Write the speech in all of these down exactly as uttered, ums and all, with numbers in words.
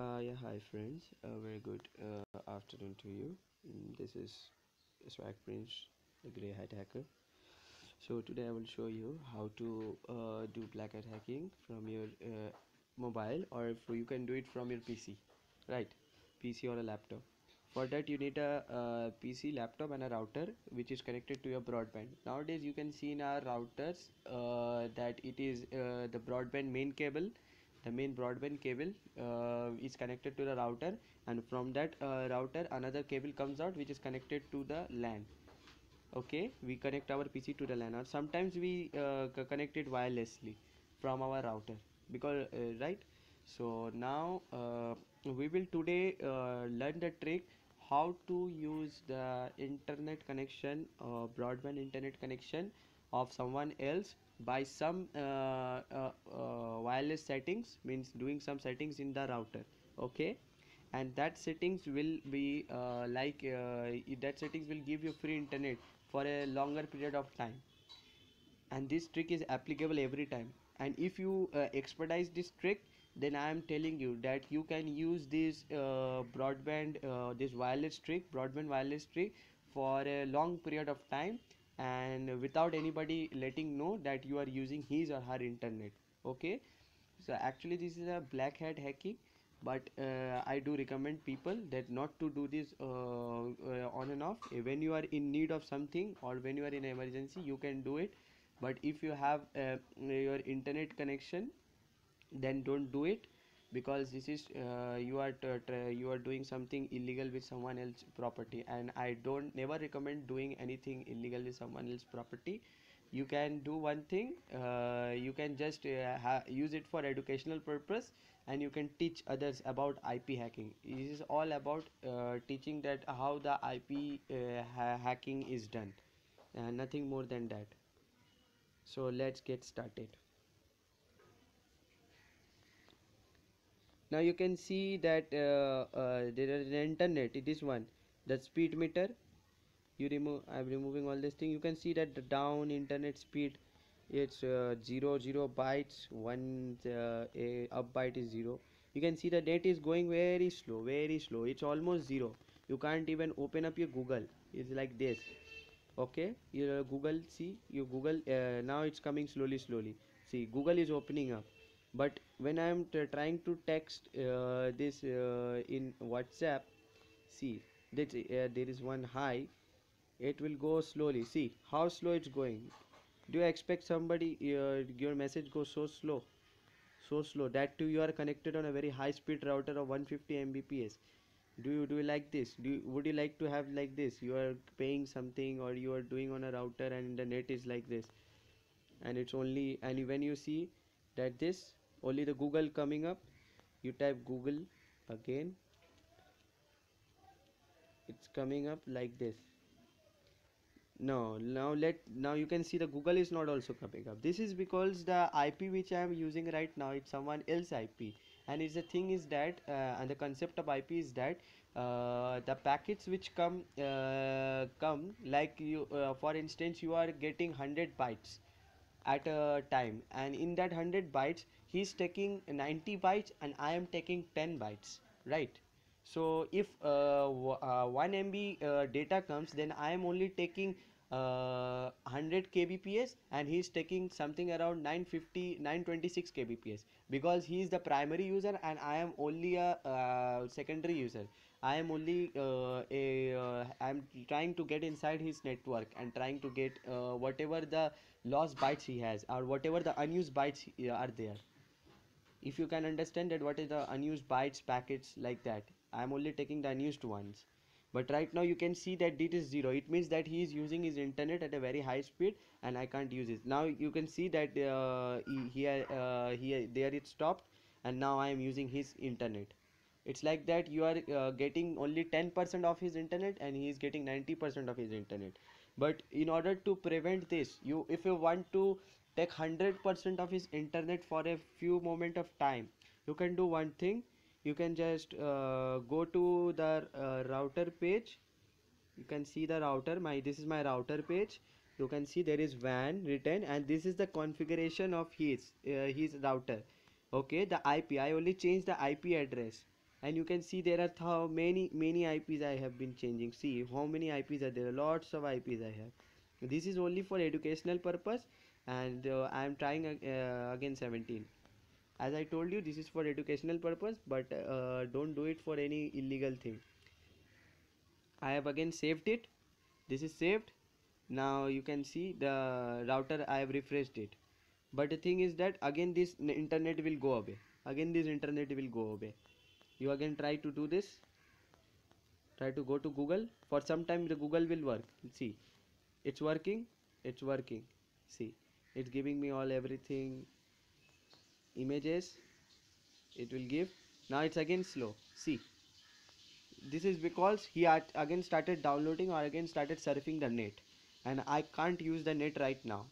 Uh, yeah, hi friends. A uh, very good uh, afternoon to you. Mm, this is Swag Prince, the Grey Hat Hacker. So today I will show you how to uh, do black hat hacking from your uh, mobile, or if you can do it from your P C, right? P C or a laptop. For that you need a, a P C, laptop, and a router which is connected to your broadband. Nowadays you can see in our routers uh, that it is uh, the broadband main cable. The main broadband cable uh, is connected to the router, and from that uh, router another cable comes out which is connected to the LAN. Okay, we connect our P C to the LAN, or sometimes we uh, connect it wirelessly from our router, because uh, right. So now uh, we will today uh, learn the trick how to use the internet connection or uh, broadband internet connection of someone else by some uh, uh, uh, wireless settings, means doing some settings in the router. Okay, and that settings will be uh, like uh, that settings will give you free internet for a longer period of time, and this trick is applicable every time. And if you uh, expertise this trick, then I am telling you that you can use this uh, broadband uh, this wireless trick broadband wireless trick for a long period of time, and without anybody letting know that you are using his or her internet. Okay, so actually this is a black hat hacking, but uh, I do recommend people that not to do this uh, uh, on and off. When you are in need of something or when you are in emergency, you can do it, but if you have uh, your internet connection, then don't do it, because this is uh, you are you are doing something illegal with someone else's property, and I don't never recommend doing anything illegal with someone else's property. You can do one thing, uh, you can just uh, ha use it for educational purpose, and you can teach others about I P hacking. This is all about uh, teaching that how the I P uh, ha hacking is done, uh, nothing more than that. So let's get started. Now you can see that uh, uh, there is an internet. It is one, the speed meter. You remove, I'm removing all this thing. You can see that the down internet speed, it's uh, zero zero bytes. One uh, a up byte is zero. You can see the net is going very slow, very slow. It's almost zero. You can't even open up your Google. It's like this. Okay, your Google. See, your Google. Uh, now it's coming slowly, slowly. See, Google is opening up. But when I am trying to text uh, this uh, in WhatsApp, see that uh, there is one high. It will go slowly. See how slow it's going. Do you expect somebody uh, your message goes so slow, so slow? That too you are connected on a very high speed router of one hundred fifty megabits per second. Do you do you like this? Do you, would you like to have like this? You are paying something, or you are doing on a router, and the net is like this, and it's only and when you see that this. Only the Google coming up. You type Google again. It's coming up like this. No, now let now you can see the Google is not also coming up. This is because the I P which I am using right now, it's someone else I P. And it's the thing is that, uh, and the concept of I P is that uh, the packets which come uh, come like you. Uh, for instance, you are getting one hundred bytes. At a time, and in that one hundred bytes he's taking ninety bytes and I am taking ten bytes, right? So if uh, uh, one megabyte uh, data comes, then I am only taking uh, one hundred kilobits per second and he's taking something around nine fifty nine twenty-six kilobits per second, because he is the primary user and I am only a uh, secondary user. I am only uh, a uh, I am trying to get inside his network and trying to get uh, whatever the lost bytes he has, or whatever the unused bytes are there. If you can understand that what is the unused bytes packets like that, I am only taking the unused ones. But right now you can see that it is zero. It means that he is using his internet at a very high speed, and I can't use it. Now you can see that uh, here uh, here there it stopped, and now I am using his internet. It's like that you are uh, getting only ten percent of his internet and he is getting ninety percent of his internet. But in order to prevent this, you if you want to take one hundred percent of his internet for a few moment of time, you can do one thing. You can just uh, go to the uh, router page. You can see the router. My this is my router page. You can see there is W A N written, and this is the configuration of his uh, his router. Okay, the I P. I only changed the I P address. and you can see there are how many many I Ps I have been changing. See how many I Ps are there, lots of I Ps I have. This is only for educational purpose, and uh, I am trying uh, again seventeen. As I told you, this is for educational purpose, but uh, don't do it for any illegal thing. I have again saved it. This is saved. Now you can see the router, I have refreshed it. But the thing is that again this internet will go away. Again this internet will go away. You again try to do this. Try to go to Google. For some time the Google will work. See, it's working. It's working. See, it's giving me all everything. Images. It will give. Now it's again slow. See. This is because he again started downloading or again started surfing the net, and I can't use the net right now.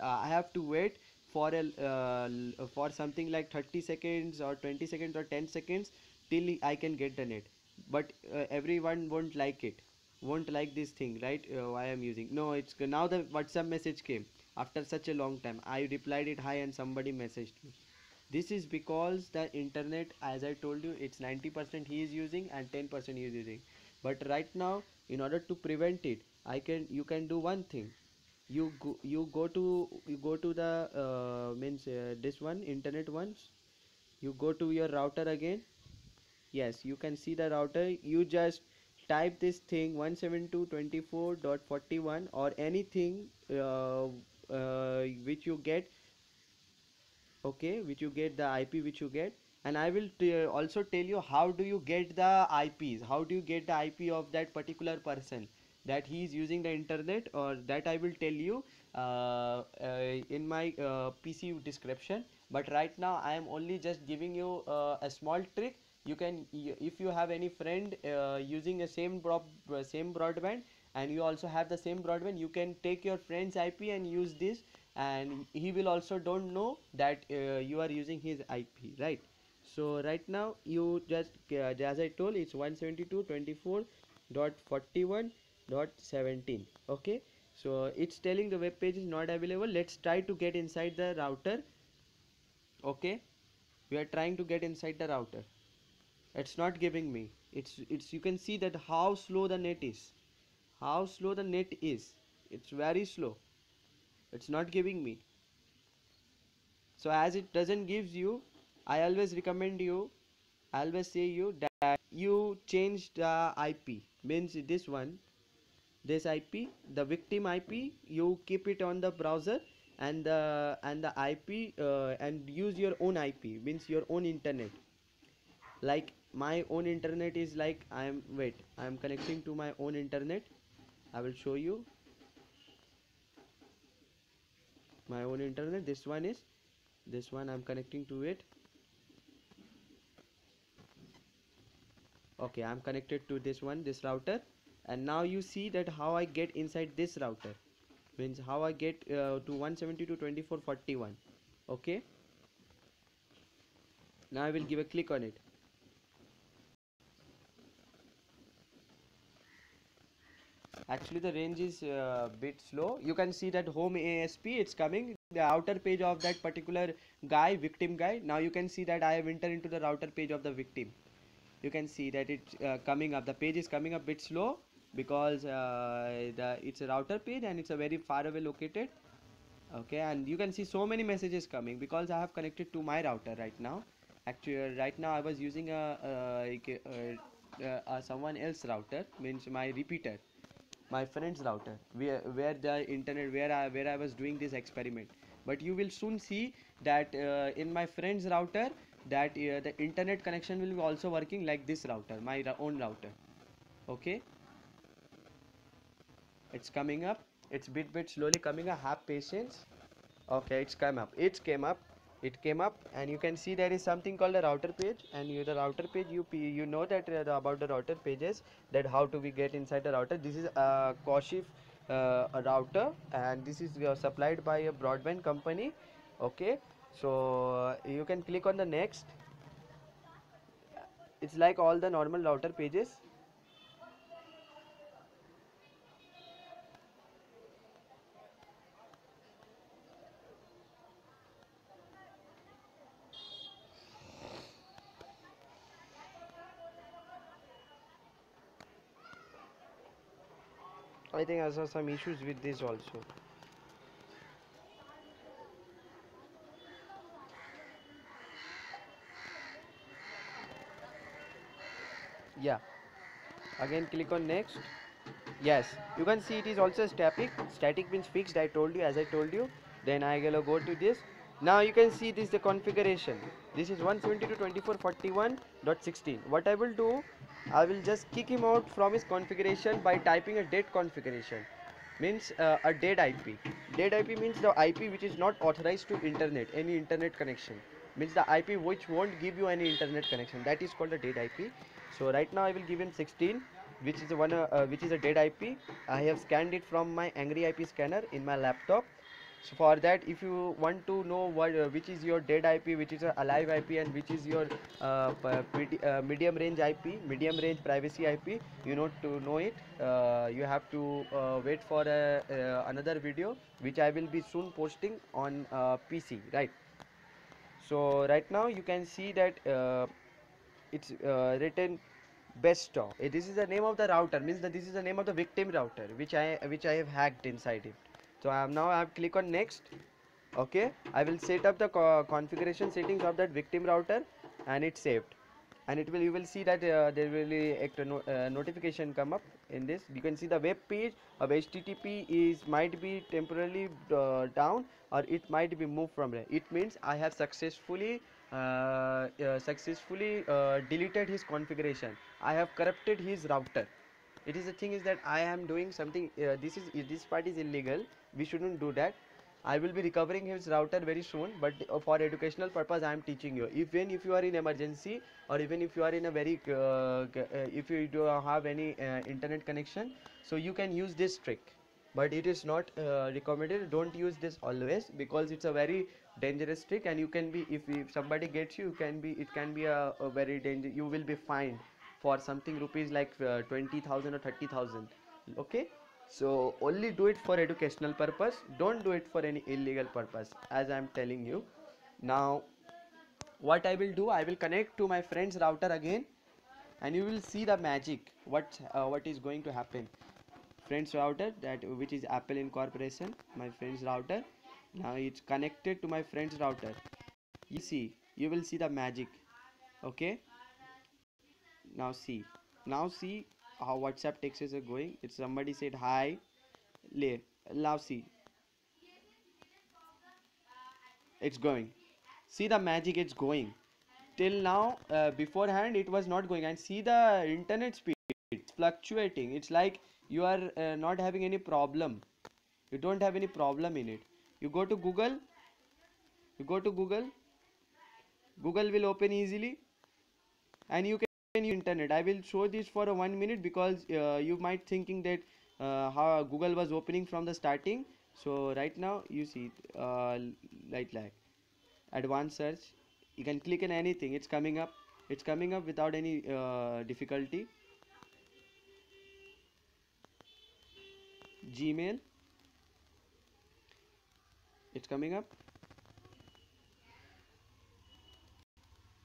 uh, I have to wait for a uh, for something like thirty seconds or twenty seconds or ten seconds till I can get the net. But uh, everyone won't like it, won't like this thing, right? uh, I am using no it's now the WhatsApp message came after such a long time. I replied it hi and somebody messaged me. This is because the internet, as I told you, it's ninety percent he is using and ten percent he is using. But right now, in order to prevent it, I can you can do one thing. You go, you go to you go to the uh, means uh, this one internet once. You go to your router again. Yes, you can see the router. You just type this thing one seventy-two dot twenty-four dot forty-one or anything uh, uh, which you get. Okay, which you get the I P which you get, and I will also tell you how do you get the I Ps, how do you get the I P of that particular person that he is using the internet, or that I will tell you uh, uh, in my uh, P C description. But right now I am only just giving you uh, a small trick. You can, if you have any friend uh, using the same broad, same broadband, and you also have the same broadband, you can take your friend's I P and use this. And he will also don't know that uh, you are using his I P, right? So right now you just uh, as I told, it's one seventy-two dot twenty-four dot forty-one dot seventeen. Okay, so it's telling the web page is not available. Let's try to get inside the router. Okay, we are trying to get inside the router. It's not giving me. It's it's you can see that how slow the net is. How slow the net is. It's very slow. It's not giving me. So as it doesn't gives you, I always recommend you, I always say you that you change the I P, means this one, this I P, the victim I P, you keep it on the browser, and the and the I P uh, and use your own I P, means your own internet. Like my own internet is like I am wait I am connecting to my own internet. I will show you. My own internet, this one is this one I'm connecting to it. Okay, I'm connected to this one, this router, and now you see that how I get inside this router, means how I get uh, to one seventy-two dot twenty-four dot forty-one. Okay, now I will give a click on it. Actually the range is a uh, bit slow. You can see that home A S P, it's coming, the outer page of that particular guy, victim guy. Now you can see that I have entered into the router page of the victim. You can see that it's uh, coming up, the page is coming up a bit slow because uh, the, it's a router page and it's a very far away located. Okay, and you can see so many messages coming because I have connected to my router right now. Actually right now I was using a, a, a, a, a someone else router, means my repeater, my friend's router, where where the internet, where I where I was doing this experiment. But you will soon see that uh, in my friend's router that uh, the internet connection will be also working like this router, my own router. Okay, it's coming up, it's bit bit slowly coming up, have patience. Okay, it's come up, it's came up, it came up, and you can see there is something called a router page, and you the router page you you know that uh, the, about the router pages, that how do we get inside the router. This is a Koshif uh, a router, and this is uh, supplied by a broadband company. Okay, so uh, you can click on the next. It's like all the normal router pages. I think I saw some issues with this also. Yeah, again click on next. Yes, you can see it is also static. Static means fixed. I told you, as I told you. Then I will go to this. Now you can see this, the configuration. This is one seventy-two dot twenty-four forty-one dot sixteen. What I will do, I will just kick him out from his configuration by typing a dead configuration. Means uh, a dead I P. Dead I P means the I P which is not authorized to internet, any internet connection. Means the I P which won't give you any internet connection. That is called a dead I P. So right now I will give him sixteen, which is one uh, uh, which is a dead I P. I have scanned it from my Angry I P scanner in my laptop. So for that, if you want to know what uh, which is your dead I P, which is your alive I P, and which is your uh, uh, medium range I P, medium range privacy I P, you know to know it. Uh, you have to uh, wait for a, uh, another video, which I will be soon posting on uh, P C. Right. So right now you can see that uh, it's uh, written Besto. Uh, this is the name of the router. Means that this is the name of the victim router, which I which I have hacked inside it. So I am now I have click on next. Okay, I will set up the co configuration settings of that victim router, and it's saved. And it will you will see that uh, there will be a no, uh, notification come up in this. You can see the web page of H T T P is might be temporarily uh, down, or it might be moved from there. It means I have successfully uh, uh, successfully uh, deleted his configuration. I have corrupted his router. It is the thing is that I am doing something. Uh, this is this part is illegal. We shouldn't do that. I will be recovering his router very soon, but for educational purpose I am teaching you. Even if you are in emergency, or even if you are in a very uh, uh, if you do have any uh, internet connection, so you can use this trick. But it is not uh, recommended. Don't use this always, because it's a very dangerous trick, and you can be if, if somebody gets you, you can be it can be a, a very danger. You will be fined for something rupees like uh, twenty thousand or thirty thousand. Okay. So only do it for educational purpose. Don't do it for any illegal purpose, as I am telling you. Now what I will do, I will connect to my friend's router again, and you will see the magic what uh, what is going to happen. Friend's router, that which is Apple Incorporation, my friend's router. Now it's connected to my friend's router. You see, you will see the magic. Okay, now see now see how WhatsApp texts are going. If somebody said hi, lay now see it's going. See the magic, it's going. Till now uh, beforehand it was not going. And see the internet speed, it's fluctuating. It's like you are uh, not having any problem. You don't have any problem in it. You go to Google, you go to Google, Google will open easily, and you can internet. I will show this for a one minute because uh, you might thinking that uh, how Google was opening from the starting. So right now you see uh, light lag, advanced search. You can click on anything. It's coming up. It's coming up without any uh, difficulty. Gmail. It's coming up.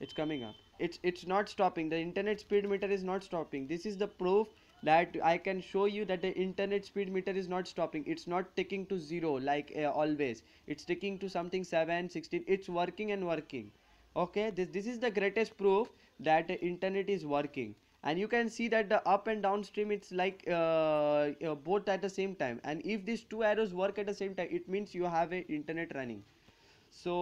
It's coming up. It's it's not stopping. The internet speed meter is not stopping. This is the proof that I can show you that the internet speed meter is not stopping. It's not ticking to zero like uh, always. It's ticking to something seven, sixteen. It's working and working. Okay, this this is the greatest proof that the internet is working. And you can see that the up and down stream, it's like uh, uh, both at the same time. And if these two arrows work at the same time, it means you have a internet running. So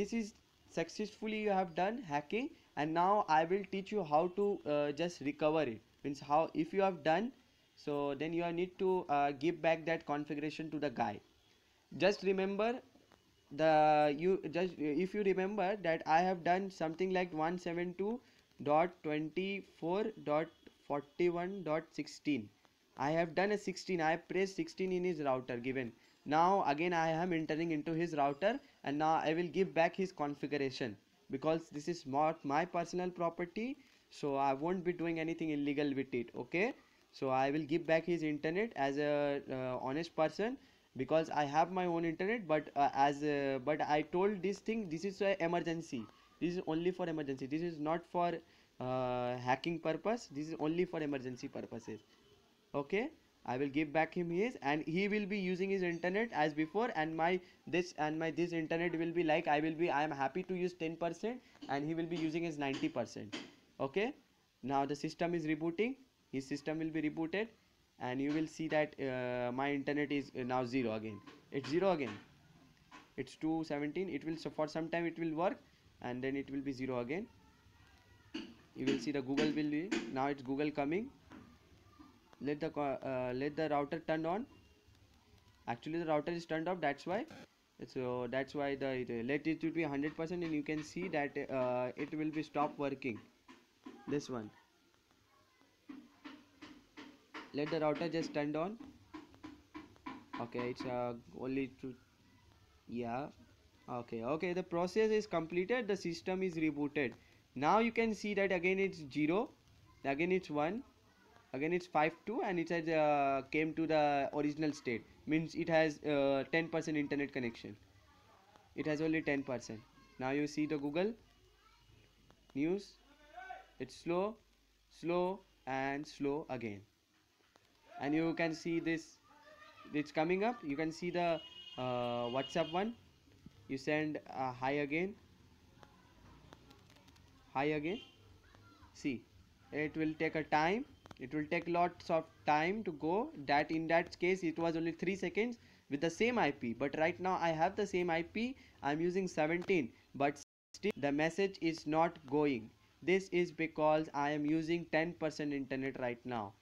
this is successfully you have done hacking. And now I will teach you how to uh, just recover it. Means how if you have done, so then you need to uh, give back that configuration to the guy. Just remember the you just if you remember that I have done something like one seventy-two dot twenty-four dot forty-one dot sixteen. I have done a sixteen. I pressed sixteen in his router given. Now again I am entering into his router, and now I will give back his configuration. Because this is not my personal property, so I won't be doing anything illegal with it. Okay, so I will give back his internet as a uh, honest person, because I have my own internet. But uh, as uh, but I told this thing, this is an emergency. This is only for emergency. This is not for uh, hacking purpose. This is only for emergency purposes. Okay, I will give back him his, and he will be using his internet as before, and my this and my this internet will be like I will be I am happy to use ten percent and he will be using his ninety percent. Okay, now the system is rebooting. His system will be rebooted, and you will see that uh, my internet is now zero again. It's zero again. It's two seventeen. It will, so for some time it will work, and then it will be zero again. You will see the Google will be now. It's Google coming. Let the uh, let the router turn on. Actually, the router is turned off. That's why. So that's why the, the let it be one hundred percent, and you can see that uh, it will be stop working. This one. Let the router just turned on. Okay, it's uh, only to, yeah. Okay, okay. The process is completed. The system is rebooted. Now you can see that again it's zero, again it's one, again it's five two, and it has uh, came to the original state. Means it has uh, ten percent internet connection. It has only ten percent. Now you see the Google News. It's slow, slow, and slow again. And you can see this. It's coming up. You can see the uh, WhatsApp one. You send uh, hi again. Hi again. See, it will take a time. It will take lots of time to go. That in that case it was only three seconds with the same I P, but right now I have the same I P. I'm using seventeen, but still the message is not going. This is because I am using ten percent internet right now.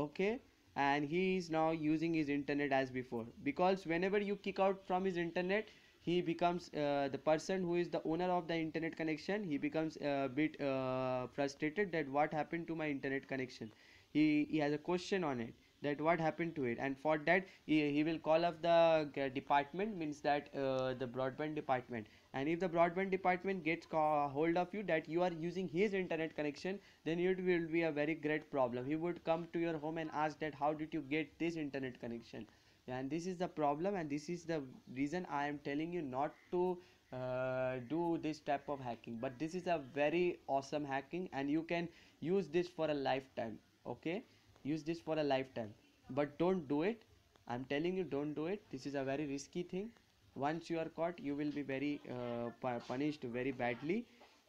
Okay, and he is now using his internet as before, because whenever you kick out from his internet, he becomes uh, the person who is the owner of the internet connection. He becomes a bit uh, frustrated that what happened to my internet connection. He, he has a question on it, that what happened to it, and for that he, he will call up the department, means that uh, the broadband department. And if the broadband department gets hold of you that you are using his internet connection, then it will be a very great problem. He would come to your home and ask that how did you get this internet connection. And this is the problem, and this is the reason I am telling you not to uh, do this type of hacking. But this is a very awesome hacking, and you can use this for a lifetime. Okay, use this for a lifetime, but don't do it. I'm telling you, don't do it. This is a very risky thing. Once you are caught, you will be very uh, punished very badly.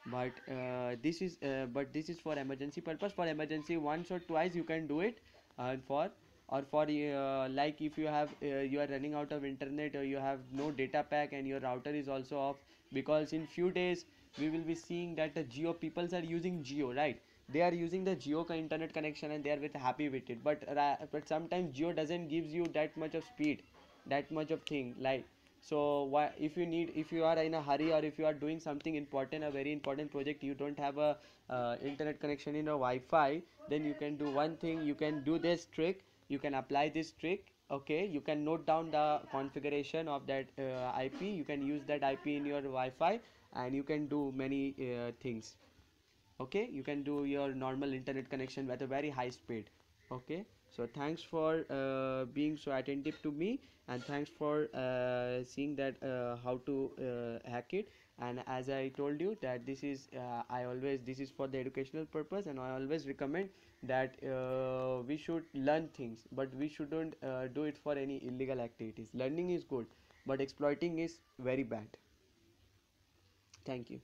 But uh, this is uh, but this is for emergency purpose. For emergency, once or twice you can do it, and uh, for or for uh, like if you have uh, you are running out of internet, or you have no data pack and your router is also off. Because in few days we will be seeing that the Jio peoples are using Jio, right? They are using the Jio internet connection, and they are with happy with it. But uh, but sometimes Jio doesn't gives you that much of speed, that much of thing, like. So why, if you need if you are in a hurry, or if you are doing something important, a very important project, you don't have a uh, internet connection in a Wi-Fi, then you can do one thing. You can do this trick. You can apply this trick. Okay, you can note down the configuration of that uh, I P. You can use that I P in your Wi-Fi, and you can do many uh, things. Okay, you can do your normal internet connection with a very high speed. Okay, so thanks for uh, being so attentive to me, and thanks for uh, seeing that uh, how to uh, hack it. And as I told you that this is uh, I always this is for the educational purpose, and I always recommend that uh, we should learn things, but we shouldn't uh, do it for any illegal activities. Learning is good, but exploiting is very bad. Thank you.